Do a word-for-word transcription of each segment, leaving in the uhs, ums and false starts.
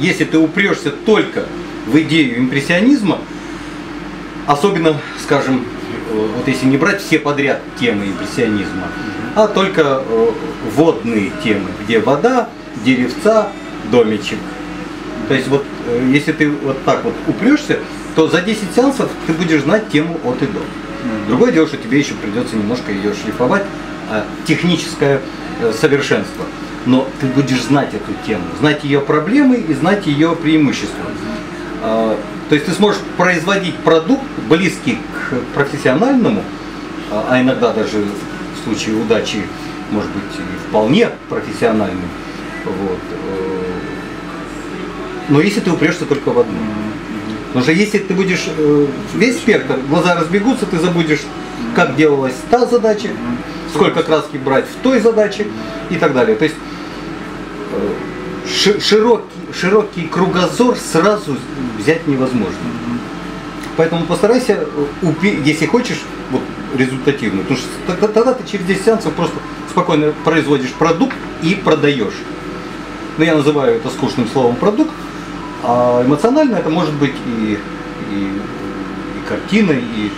если ты упрешься только в идею импрессионизма, особенно, скажем, вот если не брать все подряд темы импрессионизма, а только водные темы, где вода, деревца, домичек. То есть вот если ты вот так вот упрешься, то за десять сеансов ты будешь знать тему от и до. Другое дело, что тебе еще придется немножко ее шлифовать, техническое совершенство. Но ты будешь знать эту тему, знать ее проблемы и знать ее преимущества. То есть ты сможешь производить продукт, близкий к профессиональному, а иногда даже в случае удачи, может быть, и вполне профессиональным. Вот. Но если ты упрешься только в одну. Потому что если ты будешь весь спектр, глаза разбегутся, ты забудешь, как делалась та задача, сколько краски брать в той задаче и так далее. То есть широкий, широкий кругозор сразу взять невозможно. Поэтому постарайся, если хочешь, вот, результативно. Потому что тогда ты через десять сеансов просто спокойно производишь продукт и продаешь. Но я называю это скучным словом продукт, а эмоционально это может быть и, и, и картина, и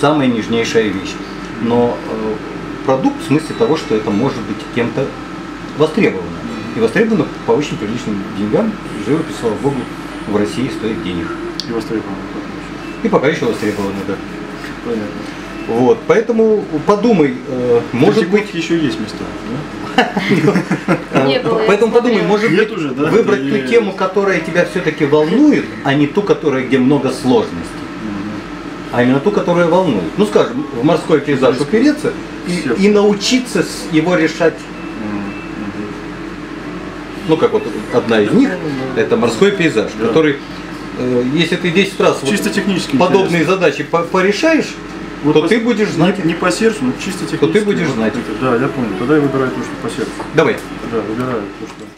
самая нежнейшая вещь. Но э, продукт в смысле того, что это может быть кем-то востребовано. И востребовано по очень приличным деньгам. Живопись, слава богу, в России стоит денег. И востребовано. И пока еще востребовано, да. Понятно. Вот, поэтому подумай, э, может быть, еще есть места. Поэтому подумай, может быть, выбрать ту тему, которая тебя все-таки волнует, а не ту, которая, где много сложностей, а именно ту, которая волнует. Ну, скажем, в морской пейзаж упереться и научиться его решать. Ну, как вот одна из них, это морской пейзаж, который, если ты десять раз подобные задачи порешаешь, Вот то по... ты будешь знать. Не, не по сердцу, но чисто технически. То ты будешь знать. Да, я понял. Тогда я выбираю то, что по сердцу. Давай. Да, выбираю то, что...